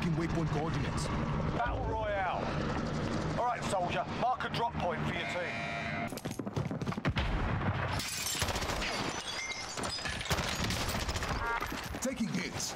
marking waypoint coordinates. Battle Royale. All right, soldier, mark a drop point for your team. Taking hits.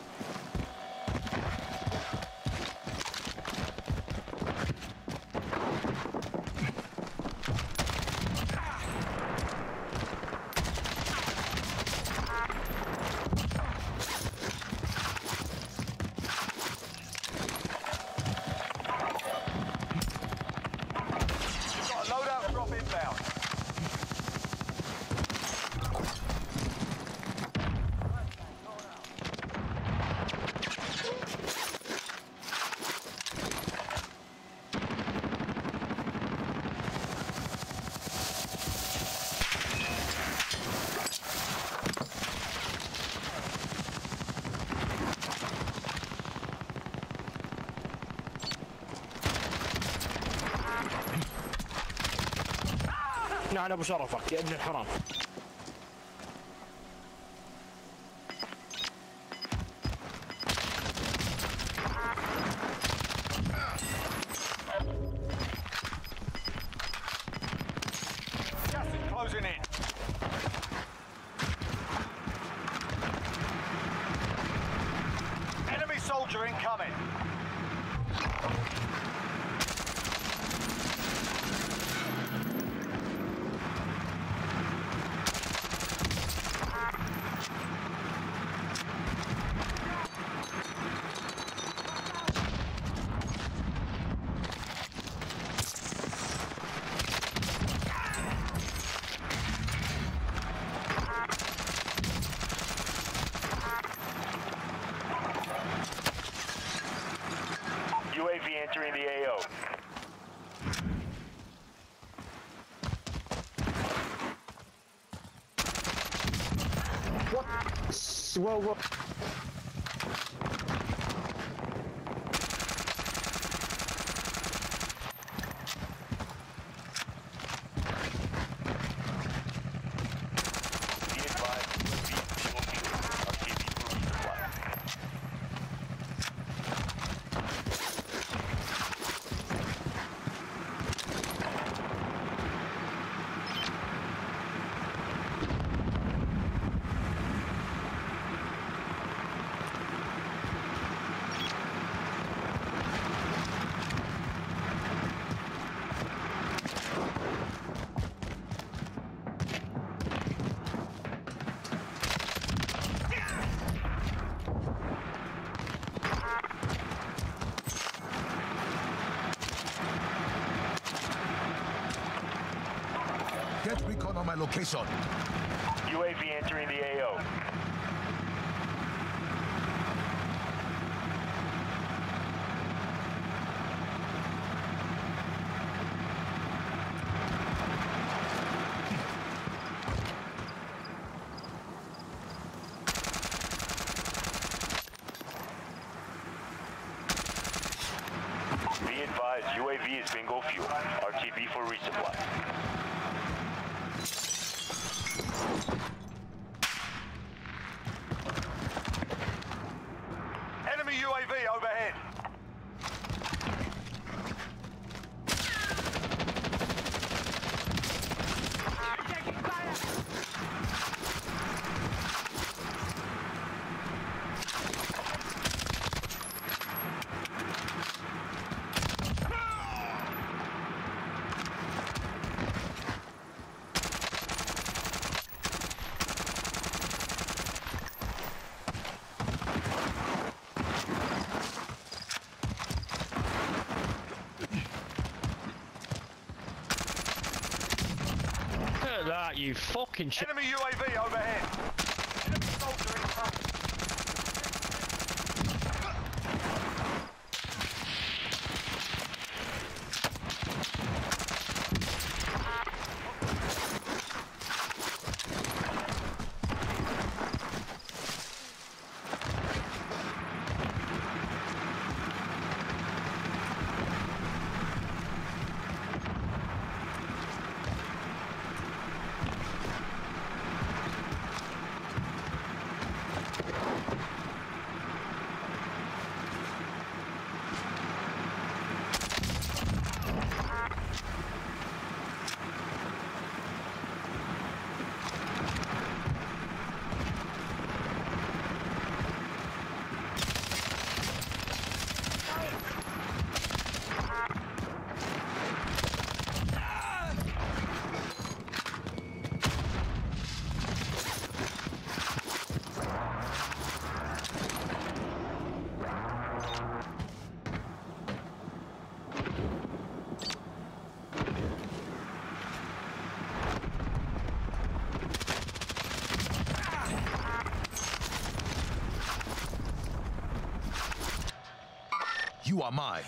نعم أبو شرفك يا ابن الحرام. Whoa, whoa. Location. UAV entering the AO. Be advised, UAV is bingo fuel. RTB for resupply. UAV overhead. You fucking shit. Enemy UAV overhead. Enemy soldier in front. You are mine.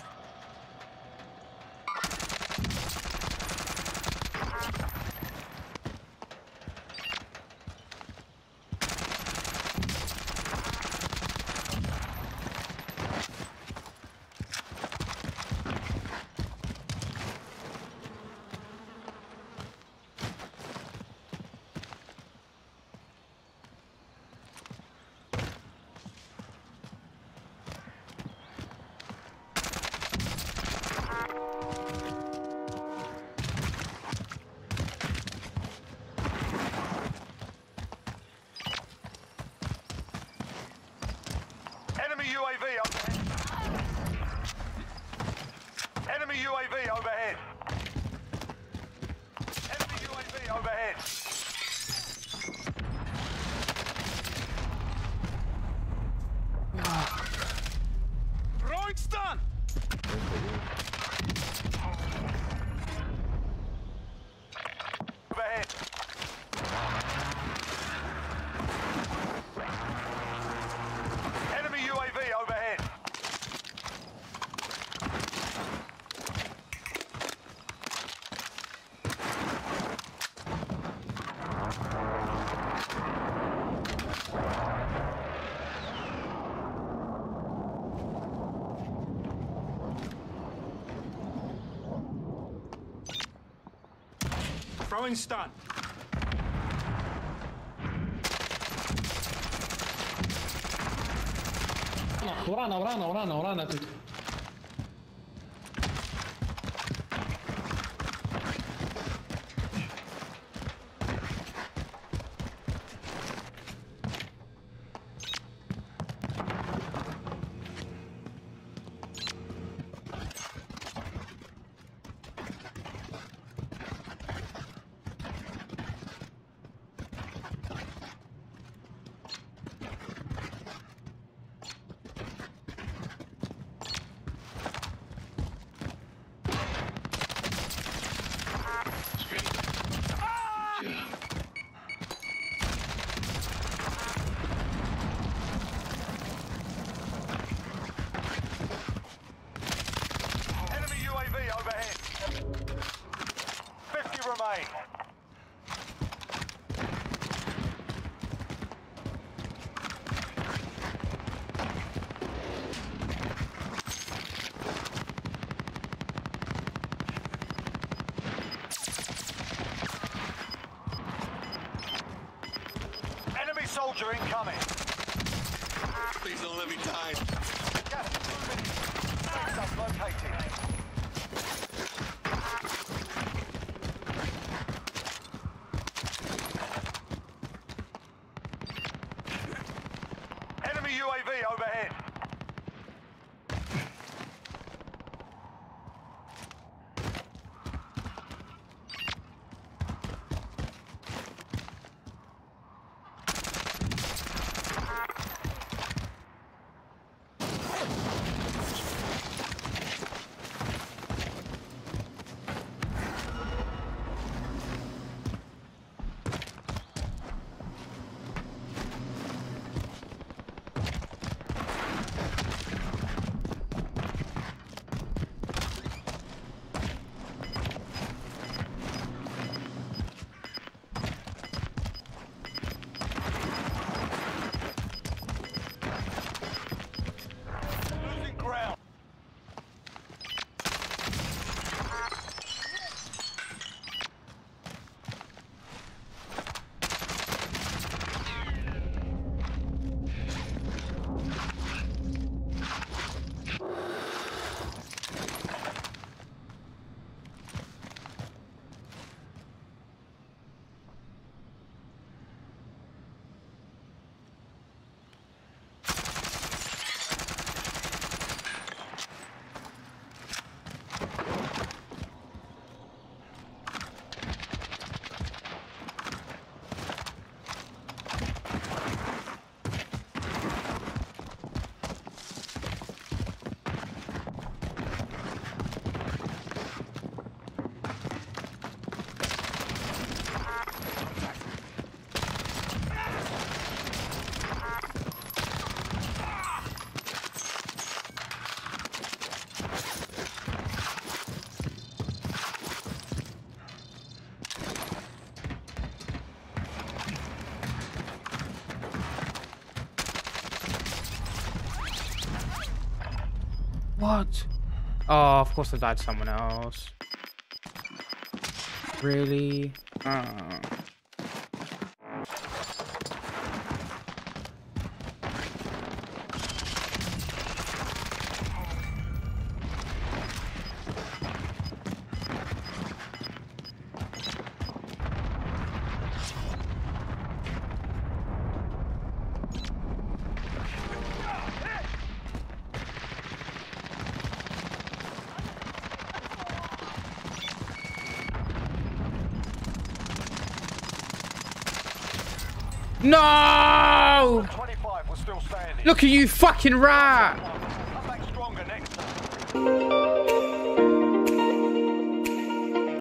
Throwing stun. ورانا تلك. Soldier incoming. Please don't let me die. Gas is moving. Safe located. What? Oh, of course I died to someone else. Really? Oh. No! 25 was still standing. Look at you, fucking rat! Come back stronger next time.